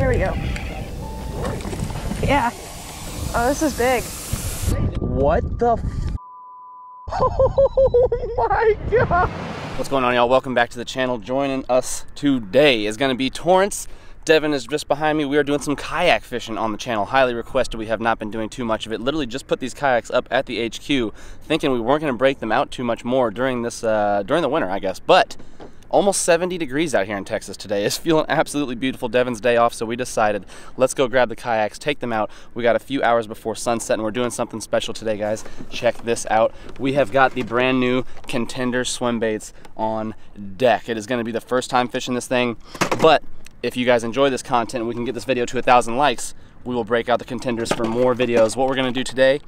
Here we go. Yeah. Oh, this is big. What the f? Oh my God. What's going on, y'all? Welcome back to the channel. Joining us today is going to be Torrance. Devin is just behind me. We are doing some kayak fishing on the channel. Highly requested. We have not been doing too much of it. Literally just put these kayaks up at the HQ, thinking we weren't going to break them out too much more during this during the winter, I guess. But almost 70 degrees out here in Texas today. It's feeling absolutely beautiful. Devin's day off, so we decided let's go grab the kayaks, take them out. We got a few hours before sunset, and we're doing something special today, guys. Check this out. We have got the brand new Contender Swimbaits on deck. It is going to be the first time fishing this thing, but if you guys enjoy this content and we can get this video to 1,000 likes, we will break out the Contenders for more videos. What we're gonna do today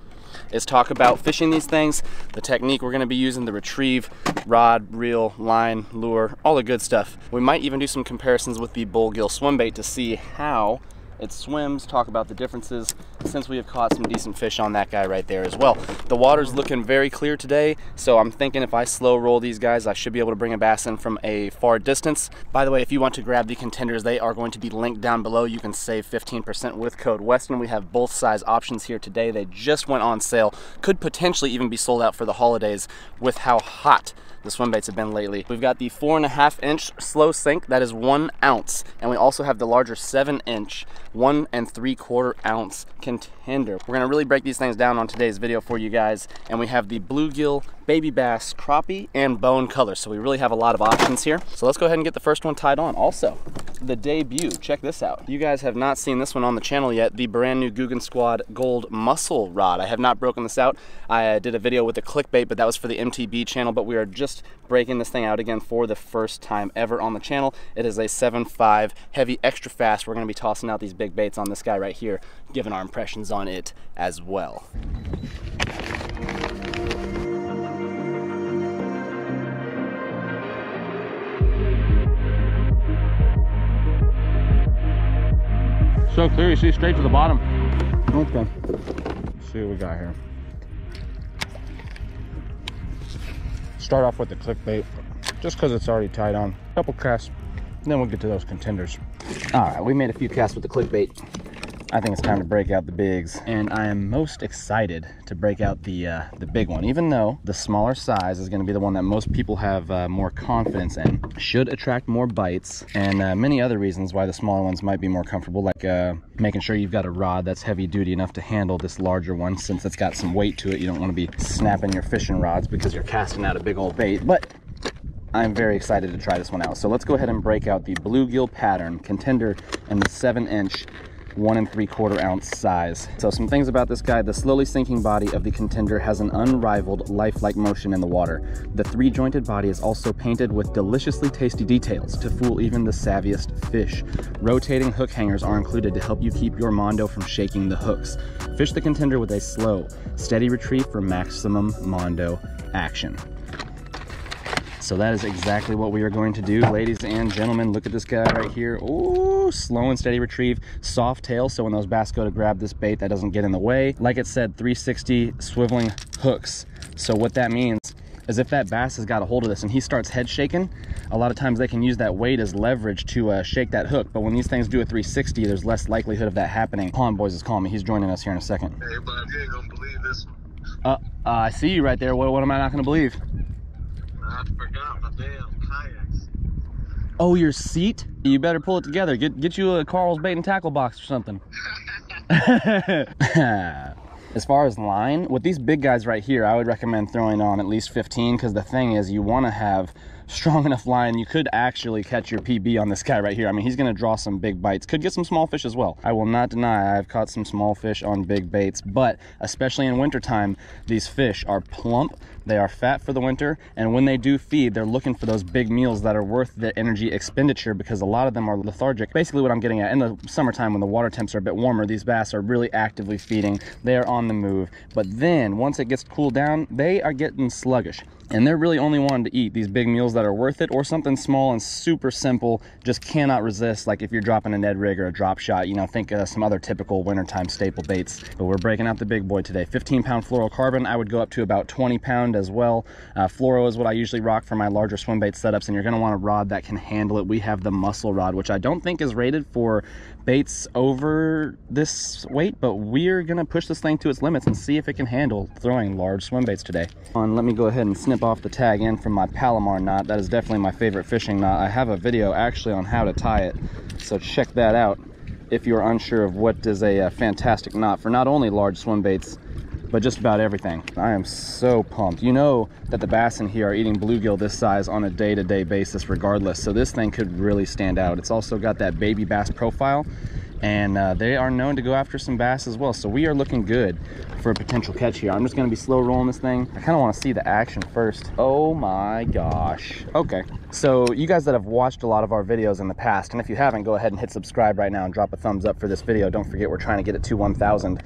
is talk about fishing these things, the technique we're gonna be using, the retrieve, rod, reel, line, lure, all the good stuff. We might even do some comparisons with the bullgill swimbait to see how it swims, talk about the differences, since we have caught some decent fish on that guy right there as well. The water's looking very clear today, so I'm thinking if I slow roll these guys, I should be able to bring a bass in from a far distance. By the way, if you want to grab the Contenders, they are going to be linked down below. You can save 15% with code Westin. We have both size options here today. They just went on sale, could potentially even be sold out for the holidays with how hot the swimbaits have been lately. We've got the 4.5-inch slow sink, that is 1 ounce. And we also have the larger 7-inch, 1 3/4 ounce Contender. We're gonna really break these things down on today's video for you guys. And we have the bluegill, baby bass, crappie, and bone color. So we really have a lot of options here. So let's go ahead and get the first one tied on. Also, the debut, check this out. You guys have not seen this one on the channel yet, the brand new Googan Squad Gold Muscle Rod. I have not broken this out. I did a video with the clickbait, but that was for the MTB channel, but we are just breaking this thing out again for the first time ever on the channel. It is a 7.5 heavy extra fast. We're gonna be tossing out these big baits on this guy right here, giving our impressions on it as well. So clear, you see straight to the bottom. Okay. Let's see what we got here. Start off with the clickbait, just because it's already tied on. Couple casts, then we'll get to those Contenders. All right, we made a few casts with the clickbait. I think it's time to break out the bigs, and I am most excited to break out the big one, even though the smaller size is going to be the one that most people have more confidence in, should attract more bites, and many other reasons why the smaller ones might be more comfortable, like making sure you've got a rod that's heavy duty enough to handle this larger one, since it's got some weight to it. You don't want to be snapping your fishing rods because you're casting out a big old bait, but I'm very excited to try this one out. So let's go ahead and break out the bluegill pattern Contender and the 7-inch 1 3/4 ounce size. So some things about this guy: the slowly sinking body of the Contender has an unrivaled lifelike motion in the water. The three-jointed body is also painted with deliciously tasty details to fool even the savviest fish. Rotating hook hangers are included to help you keep your mondo from shaking the hooks. Fish the Contender with a slow, steady retrieve for maximum mondo action. So that is exactly what we are going to do, ladies and gentlemen. Look at this guy right here. Oh, slow and steady retrieve, soft tail, so when those bass go to grab this bait, that doesn't get in the way. Like it said, 360 swiveling hooks. So what that means is if that bass has got a hold of this and he starts head shaking, a lot of times they can use that weight as leverage to shake that hook. But when these things do a 360, there's less likelihood of that happening. Pondboyss is calling me. He's joining us here in a second. Hey, bud, you ain't gonna believe this. I see you right there. What am I not gonna believe? I forgot my damn kayaks. Oh, your seat? You better pull it together. Get you a Carl's bait and tackle box or something. As far as line, with these big guys right here, I would recommend throwing on at least 15, because the thing is, you want to have strong enough line. You could actually catch your PB on this guy right here. I mean, he's going to draw some big bites. Could get some small fish as well. I will not deny I've caught some small fish on big baits, but especially in wintertime, these fish are plump. They are fat for the winter, and when they do feed, they're looking for those big meals that are worth the energy expenditure, because a lot of them are lethargic. Basically what I'm getting at, in the summertime when the water temps are a bit warmer, these bass are really actively feeding. They are on the move. But then once it gets cooled down, they are getting sluggish. and they're really only wanting to eat these big meals that are worth it, or something small and super simple, just cannot resist. Like if you're dropping a Ned rig or a drop shot, you know, think some other typical wintertime staple baits. But we're breaking out the big boy today. 15-pound fluorocarbon. I would go up to about 20-pound as well. Fluoro is what I usually rock for my larger swim bait setups, and you're going to want a rod that can handle it. We have the Muscle Rod, which I don't think is rated for baits over this weight, but we're going to push this thing to its limits and see if it can handle throwing large swim baits today. And let me go ahead and snip off the tag end from my Palomar knot. That is definitely my favorite fishing knot. I have a video actually on how to tie it, so check that out if you're unsure of what is a fantastic knot for not only large swim baits, but just about everything. I am so pumped. You know that the bass in here are eating bluegill this size on a day-to-day basis regardless, so this thing could really stand out. It's also got that baby bass profile, and they are known to go after some bass as well, so we are looking good for a potential catch here. I'm just gonna be slow rolling this thing. I kind of want to see the action first. Oh my gosh. Okay, so you guys that have watched a lot of our videos in the past, and if you haven't, go ahead and hit subscribe right now and drop a thumbs up for this video. Don't forget, we're trying to get it to 1,000.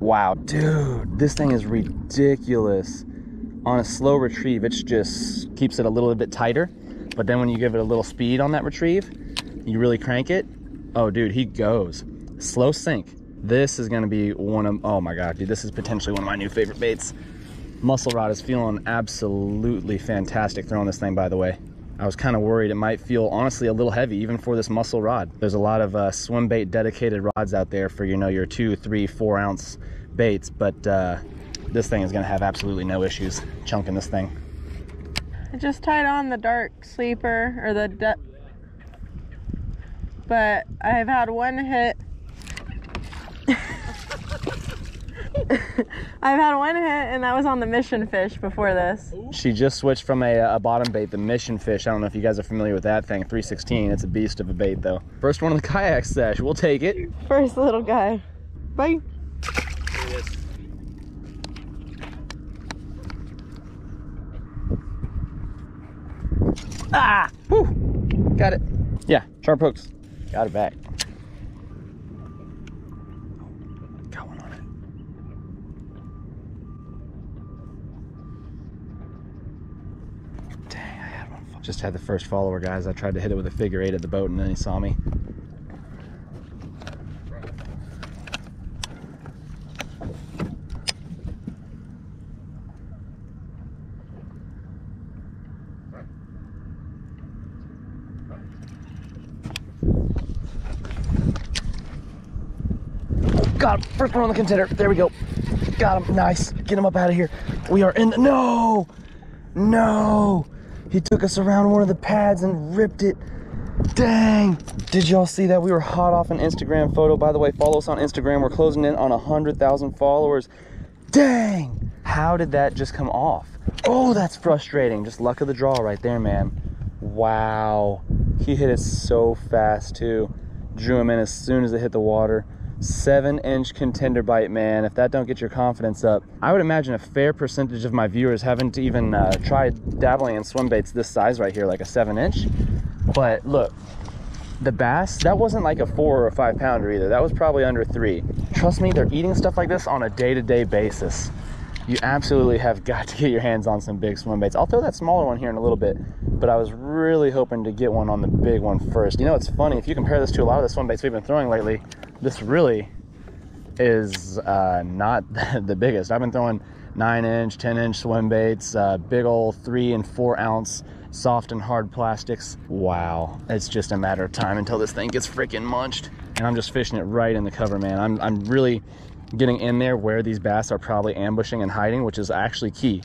Wow, dude, this thing is ridiculous. On a slow retrieve, it just keeps it a little bit tighter, but then when you give it a little speed on that retrieve, you really crank it. Oh, dude, he goes. Slow sink. This is going to be one of... Oh, my God, dude. This is potentially one of my new favorite baits. Muscle Rod is feeling absolutely fantastic throwing this thing, by the way. I was kind of worried it might feel, honestly, a little heavy, even for this Muscle Rod. There's a lot of swim bait dedicated rods out there for, you know, your 2, 3, 4-ounce baits. But this thing is going to have absolutely no issues chunking this thing. I just tied on the dark sleeper, or the... But I've had one hit. I've had one hit, and that was on the mission fish before this. She just switched from a bottom bait, the mission fish. I don't know if you guys are familiar with that thing, 316. It's a beast of a bait, though. First one of the kayak sesh. We'll take it. First little guy. Bye. Yes. Ah! Whew. Got it. Yeah, sharp hooks. Got it back. Got one on it. Dang, I had one. Just had the first follower, guys. I tried to hit it with a figure eight at the boat, and then he saw me. Got him. First one on the contender. There we go. Got him. Nice. Get him up out of here. We are in the... No! No! He took us around one of the pads and ripped it. Dang! Did y'all see that? We were hot off an Instagram photo. By the way, follow us on Instagram. We're closing in on 100,000 followers. Dang! How did that just come off? Oh, that's frustrating. Just luck of the draw right there, man. Wow. He hit it so fast, too. Drew him in as soon as it hit the water. 7-inch contender bite, man. If that don't get your confidence up, I would imagine a fair percentage of my viewers haven't even tried dabbling in swim baits this size right here, like a 7-inch. But look, the bass, that wasn't like a 4 or a 5 pounder either. That was probably under 3. Trust me, they're eating stuff like this on a day-to-day basis. You absolutely have got to get your hands on some big swim baits. I'll throw that smaller one here in a little bit, but I was really hoping to get one on the big one first. You know, it's funny, if you compare this to a lot of the swim baits we've been throwing lately, this really is not the biggest. I've been throwing 9-inch, 10-inch swim baits, big old 3- and 4-ounce soft and hard plastics. Wow, it's just a matter of time until this thing gets freaking munched. And I'm just fishing it right in the cover, man. I'm really getting in there where these bass are probably ambushing and hiding, which is actually key.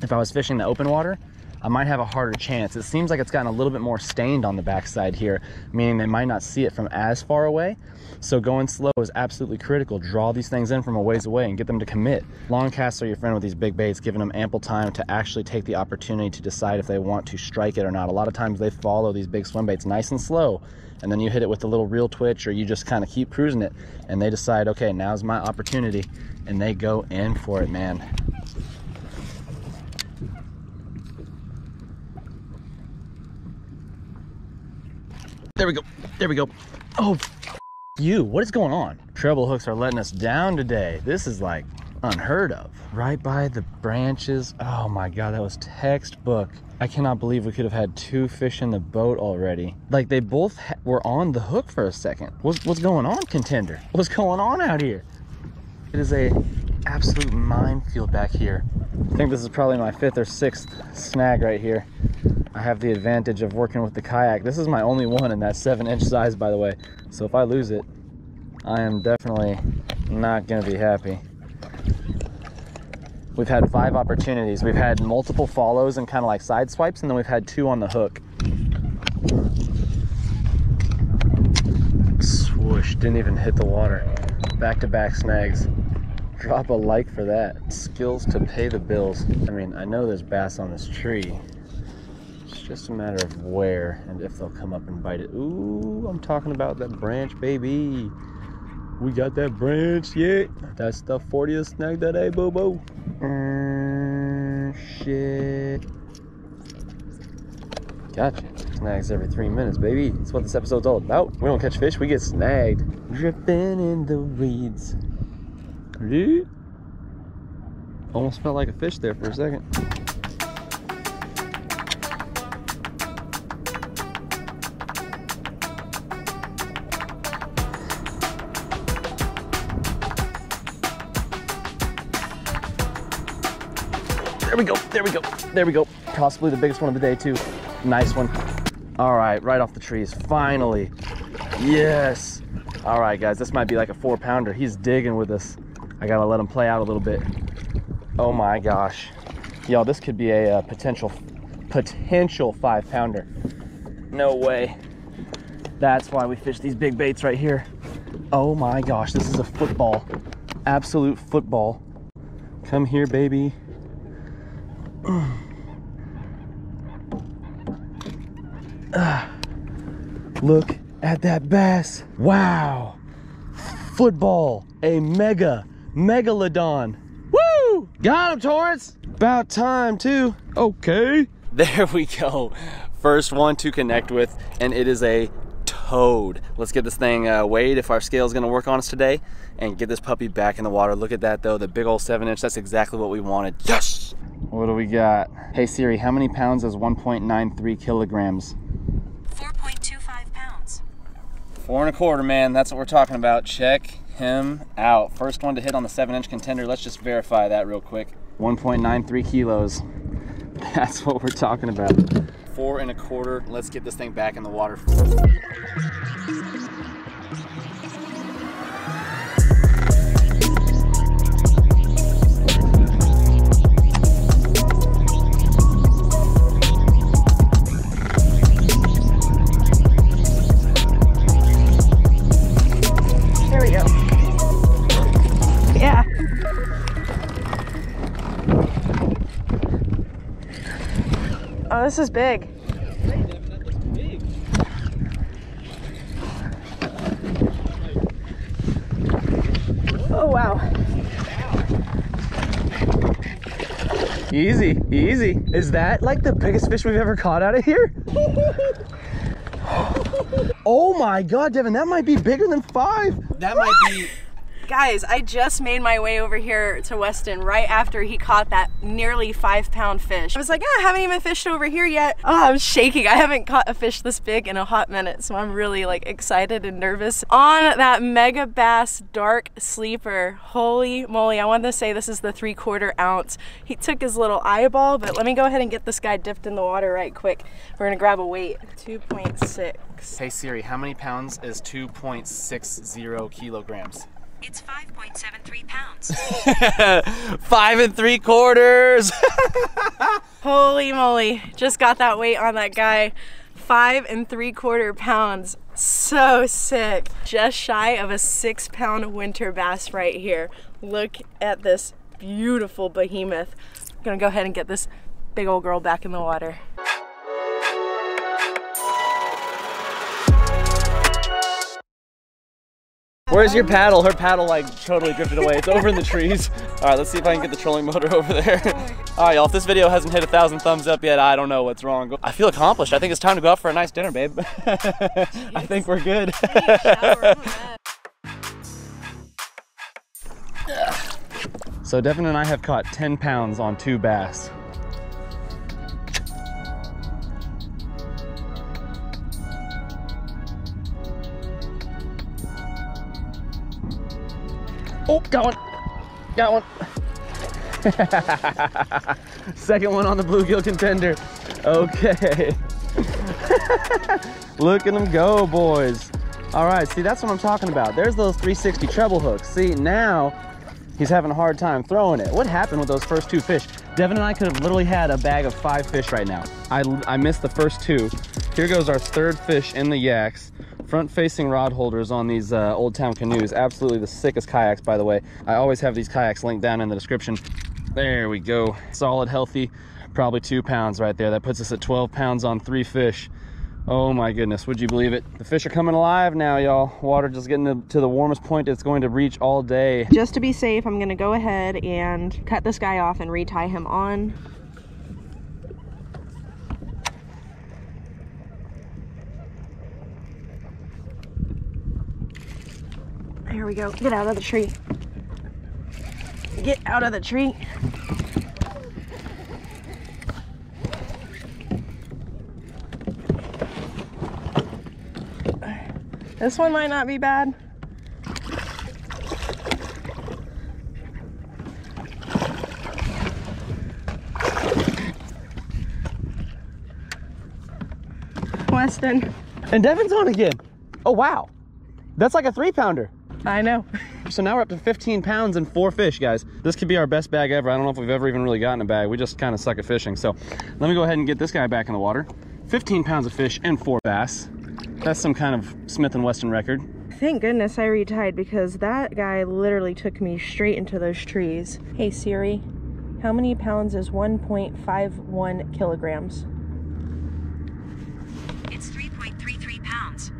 If I was fishing the open water, I might have a harder chance. It seems like it's gotten a little bit more stained on the backside here, meaning they might not see it from as far away. So going slow is absolutely critical. Draw these things in from a ways away and get them to commit. Long casts are your friend with these big baits, giving them ample time to actually take the opportunity to decide if they want to strike it or not. A lot of times they follow these big swim baits nice and slow, and then you hit it with a little reel twitch, or you just kind of keep cruising it, and they decide, okay, now's my opportunity, and they go in for it, man. There we go. There we go. Oh, you. What is going on? Treble hooks are letting us down today. This is like unheard of. Right by the branches. Oh my god, that was textbook. I cannot believe we could have had two fish in the boat already. Like, they both were on the hook for a second. What's going on, Contender? What's going on out here? It is a absolute minefield back here. I think this is probably my 5th or 6th snag right here. I have the advantage of working with the kayak. This is my only one in that 7-inch size, by the way. So if I lose it, I am definitely not gonna be happy. We've had 5 opportunities. We've had multiple follows and kind of like side swipes, and then we've had 2 on the hook. Swoosh, didn't even hit the water. Back-to-back snags. Drop a like for that. Skills to pay the bills. I mean, I know there's bass on this tree. It's just a matter of where and if they'll come up and bite it. Ooh, I'm talking about that branch, baby. We got that branch, yeah. That's the 40th snag today, boo-boo. Shit. Gotcha. Snags every 3 minutes, baby. That's what this episode's all about. We don't catch fish, we get snagged. Dripping in the weeds. Almost felt like a fish there for a second. There we go, there we go, there we go. Possibly the biggest one of the day too. Nice one. All right, right off the trees, finally. Yes. All right, guys, this might be like a 4-pounder. He's digging with us. I gotta let him play out a little bit. Oh my gosh. Y'all, this could be a potential 5-pounder. No way. That's why we fish these big baits right here. Oh my gosh, this is a football. Absolute football. Come here, baby. Look at that bass. Wow. Football. A megalodon. Woo! Got him, Torrance. About time, too. Okay. There we go. First one to connect with, and it is a toad. Let's get this thing weighed if our scale is going to work on us today, and get this puppy back in the water. Look at that, though. The big old 7-inch. That's exactly what we wanted. Yes! What do we got? Hey, Siri, how many pounds is 1.93 kilograms? 4.25 pounds. 4 1/4, man. That's what we're talking about. Check him out. First one to hit on the 7-inch Contender. Let's just verify that real quick. 1.93 kilos. That's what we're talking about. 4 1/4. Let's get this thing back in the water. Oh, this is big. Oh, wow. Easy, easy. Is that like the biggest fish we've ever caught out of here? Oh my God, Devin, that might be bigger than 5. That might be. Guys, I just made my way over here to Westin right after he caught that nearly 5-pound fish. I was like, oh, I haven't even fished over here yet. Oh, I'm shaking. I haven't caught a fish this big in a hot minute, so I'm really like excited and nervous. On that mega bass dark sleeper, holy moly, I wanted to say this is the 3/4 ounce. He took his little eyeball, but let me go ahead and get this guy dipped in the water right quick. We're gonna grab a weight, 2.6. Hey Siri, how many pounds is 2.60 kilograms? It's 5.73 pounds. 5 3/4. Holy moly. Just got that weight on that guy. 5 3/4 pounds. So sick. Just shy of a 6-pound winter bass right here. Look at this beautiful behemoth. I'm gonna go ahead and get this big old girl back in the water. Where's your paddle? Her paddle like totally drifted away. It's over in the trees. All right, let's see if I can get the trolling motor over there. All right, y'all, if this video hasn't hit 1,000 thumbs up yet, I don't know what's wrong. I feel accomplished. I think it's time to go out for a nice dinner, babe. I think we're good. So Devin and I have caught 10 pounds on 2 bass. Oh, got one. Second one on the bluegill contender. Okay. Look at them go, boys. All right, see, that's what I'm talking about. There's those 360 treble hooks. See, now he's having a hard time throwing it. What happened with those first 2 fish? Devin and I could have literally had a bag of 5 fish right now. I missed the first 2. Here goes our 3rd fish in the yaks. Front-facing rod holders on these Old Town canoes. Absolutely the sickest kayaks, by the way. I always have these kayaks linked down in the description. There we go. Solid, healthy, probably 2 pounds right there. That puts us at 12 pounds on 3 fish. Oh my goodness, would you believe it? The fish are coming alive now, y'all. Water just getting to the warmest point it's going to reach all day. Just to be safe, I'm gonna go ahead and cut this guy off and retie him on. Here we go. Get out of the tree. Get out of the tree. This one might not be bad. Westin. And Devin's on again. Oh, wow. That's like a 3-pounder. I know. So now we're up to 15 pounds and 4 fish, guys. This could be our best bag ever. I don't know if we've ever even really gotten a bag. We just kind of suck at fishing. So let me go ahead and get this guy back in the water. 15 pounds of fish and 4 bass. That's some kind of Smith & Wesson record. Thank goodness I retied, because that guy literally took me straight into those trees. Hey Siri, how many pounds is 1.51 kilograms? It's 3.33 pounds.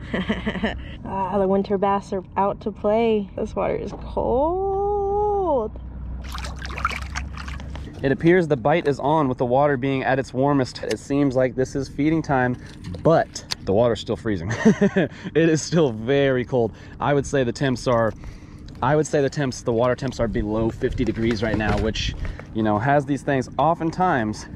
Ah, the winter bass are out to play. This water is cold. It appears the bite is on with the water being at its warmest. It seems like this is feeding time, but the water's still freezing. It is still very cold. I would say the water temps are below 50 degrees right now, which, you know, has these things oftentimes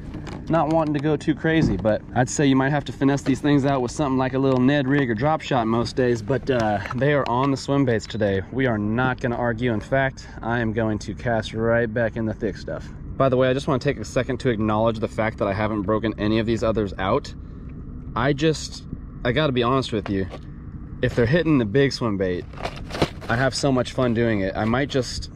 not wanting to go too crazy, but I'd say you might have to finesse these things out with something like a little Ned rig or drop shot most days, but they are on the swim baits today. We are not gonna argue. In fact, I am going to cast right back in the thick stuff. By the way, I just wanna take a second to acknowledge the fact that I haven't broken any of these others out. I gotta be honest with you, if they're hitting the big swim bait, I have so much fun doing it. I might just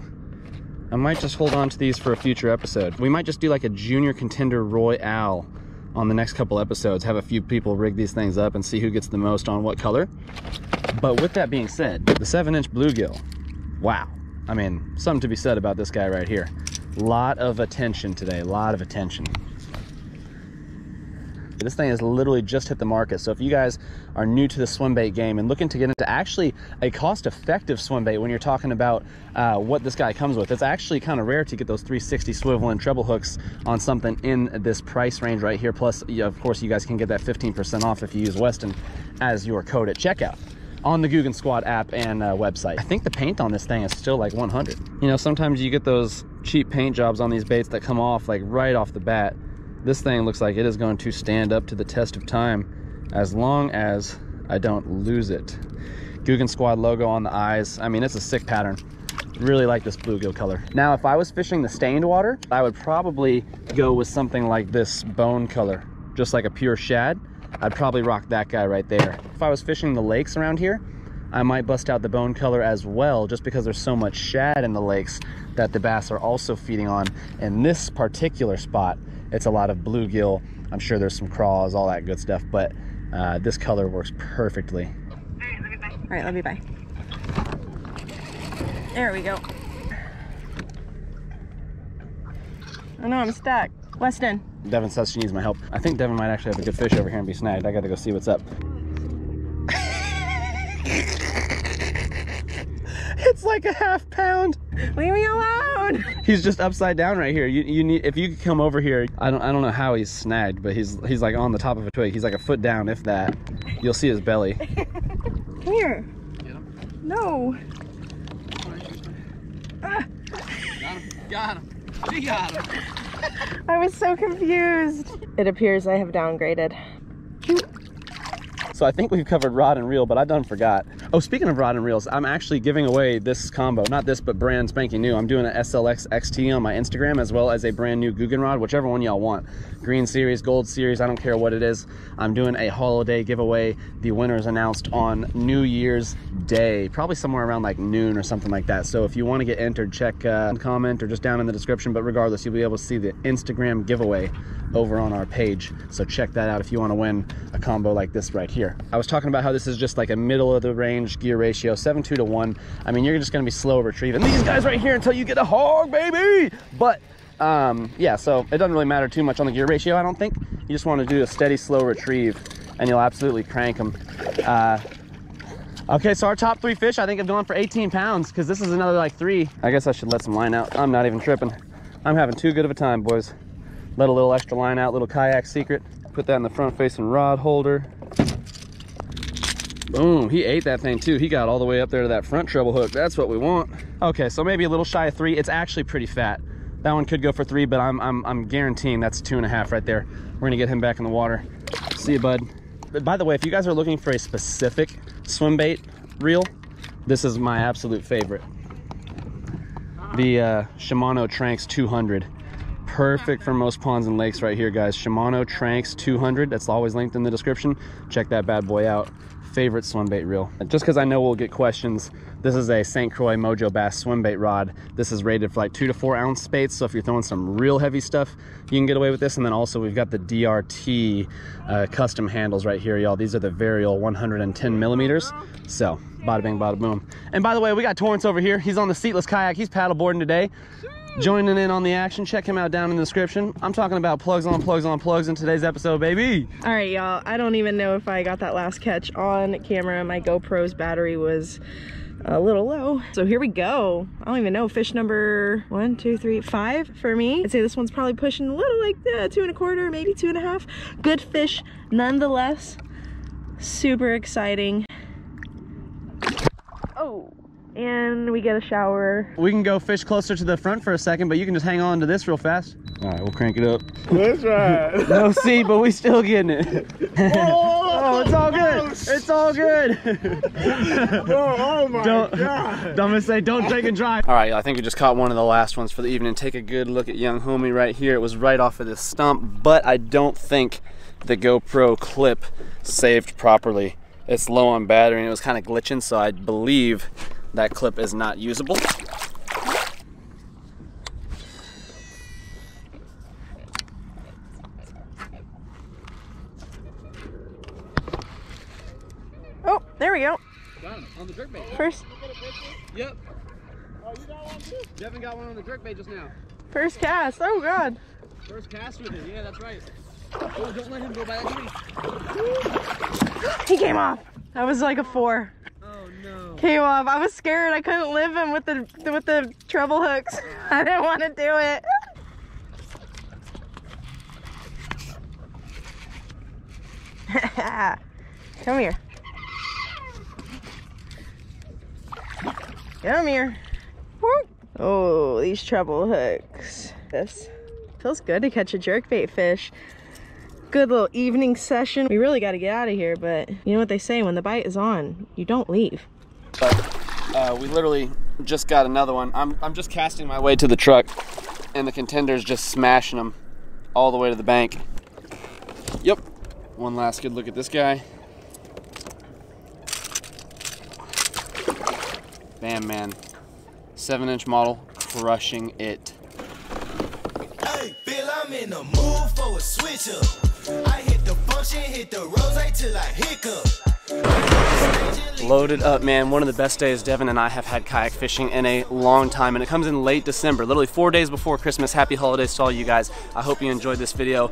hold on to these for a future episode. We might just do like a junior contender royale on the next couple episodes, have a few people rig these things up and see who gets the most on what color. But with that being said, the 7-inch bluegill, wow. I mean, something to be said about this guy right here. Lot of attention today, lot of attention. This thing has literally just hit the market. So if you guys are new to the swimbait game and looking to get into actually a cost-effective swimbait when you're talking about what this guy comes with, it's actually kind of rare to get those 360 swivel and treble hooks on something in this price range right here. Plus, of course, you guys can get that 15% off if you use Westin as your code at checkout on the Googan Squad app and website. I think the paint on this thing is still like 100. You know, sometimes you get those cheap paint jobs on these baits that come off like right off the bat. This thing looks like it is going to stand up to the test of time as long as I don't lose it. Googan Squad logo on the eyes. I mean, it's a sick pattern. Really like this bluegill color. Now, if I was fishing the stained water, I would probably go with something like this bone color, just like a pure shad. I'd probably rock that guy right there. If I was fishing the lakes around here, I might bust out the bone color as well, just because there's so much shad in the lakes that the bass are also feeding on. In this particular spot, it's a lot of bluegill. I'm sure there's some craws, all that good stuff, but this color works perfectly. All right, let me buy. There we go. Oh no, I'm stuck. Westin. Devin says she needs my help. I think Devin might actually have a good fish over here and be snagged. I gotta go see what's up. It's like a half pound. Leave me alone. He's just upside down right here. You need, if you could come over here. I don't know how he's snagged, but he's like on the top of a twig. He's like a foot down, if that. You'll see his belly. Come here. Get him. No. Ah. Got him. Got him. You got him. I was so confused. It appears I have downgraded. So I think we've covered rod and reel, but I done forgot. Oh, speaking of rod and reels, I'm actually giving away this combo. Not this, but brand spanking new. I'm doing an SLX XT on my Instagram, as well as a brand new Googan rod, whichever one y'all want. Green series, gold series, I don't care what it is. I'm doing a holiday giveaway. The winner is announced on New Year's Day, probably somewhere around like noon or something like that. So if you want to get entered, check comment or just down in the description. But regardless, you'll be able to see the Instagram giveaway over on our page. So check that out if you want to win a combo like this right here. I was talking about how this is just like a middle of the range gear ratio, 7:2 to 1. I mean, you're just gonna be slow retrieving these guys right here until you get a hog, baby. But yeah, so it doesn't really matter too much on the gear ratio, I don't think. You just want to do a steady slow retrieve and you'll absolutely crank them. Okay, so our top three fish I think have gone for 18 pounds, because this is another like three. I guess I should let some line out. I'm not even tripping. I'm having too good of a time, boys. Let a little extra line out, little kayak secret. Put that in the front facing rod holder. Boom, he ate that thing too. He got all the way up there to that front treble hook. That's what we want. Okay, so maybe a little shy of 3. It's actually pretty fat. That one could go for 3, but I'm guaranteeing that's 2.5 right there. We're gonna get him back in the water. See you, bud. But by the way, if you guys are looking for a specific swim bait reel, this is my absolute favorite. The Shimano Tranx 200. Perfect for most ponds and lakes right here, guys. Shimano Tranx 200, that's always linked in the description. Check that bad boy out. Favorite swim bait reel. Just because I know we'll get questions, this is a St. Croix Mojo Bass swim bait rod. This is rated for like 2 to 4 ounce baits, so if you're throwing some real heavy stuff, you can get away with this. And then also we've got the DRT custom handles right here, y'all. These are the Varial 110 millimeters. So bada bang bada boom. And by the way, we got Torrance over here. He's on the seatless kayak. He's paddleboarding today, joining in on the action. Check him out down in the description. I'm talking about plugs on plugs on plugs in today's episode, baby. All right, y'all, I don't even know if I got that last catch on camera. My GoPro's battery was a little low, so here we go. I don't even know. Fish number 1, 2, 3, 5 for me. I'd say this one's probably pushing a little, like 2 1/4, maybe 2 1/2. Good fish nonetheless. Super exciting. Oh, and we get a shower. We can go fish closer to the front for a second, but you can just hang on to this real fast. All right, we'll crank it up. That's right. No sea, but we still getting it. Oh, it's all good. Oh, it's all good. Oh, oh my God. Don't mistake, don't take and drive. All right, I think we just caught one of the last ones for the evening. Take a good look at young homie right here. It was right off of this stump, but I don't think the GoPro clip saved properly. It's low on battery and it was kind of glitching, so I believe that clip is not usable. Oh, there we go. Got him on the jerkbait. Oh, first. Yep. Oh, you got one too? Devin got one on the jerkbait just now. First cast. Oh God. First cast with it. Yeah, that's right. Oh, don't let him go by that tree. He came off. That was like a 4. Came off. I was scared. I couldn't live him with the treble hooks. I didn't want to do it. Come here. Come here. Oh, these treble hooks. This feels good to catch a jerkbait fish. Good little evening session. We really got to get out of here, but you know what they say, when the bite is on, you don't leave. But we literally just got another one. I'm just casting my way to the truck and the Contender's just smashing them all the way to the bank. Yep. One last good look at this guy. Bam, man. 7-inch model, crushing it. Hey, Bill, I'm in the mood for a switch up. I hit the function, hit the rose till I hiccup. Loaded up, man. One of the best days Devin and I have had kayak fishing in a long time, and it comes in late December, literally 4 days before Christmas. Happy holidays to all you guys. I hope you enjoyed this video.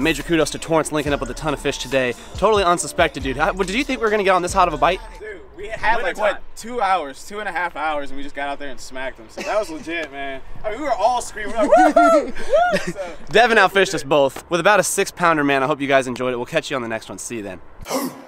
Major kudos to Torrance linking up with a ton of fish today. Totally unsuspected, dude. Did you think we were going to get on this hot of a bite? Dude, we had like, what, 2 hours, 2.5 hours, and we just got out there and smacked them. So that was legit, man. I mean, we were all screaming. We were like, woo-hoo, woo! So, Devin outfished us both with about a 6-pounder, man. I hope you guys enjoyed it. We'll catch you on the next one. See you then.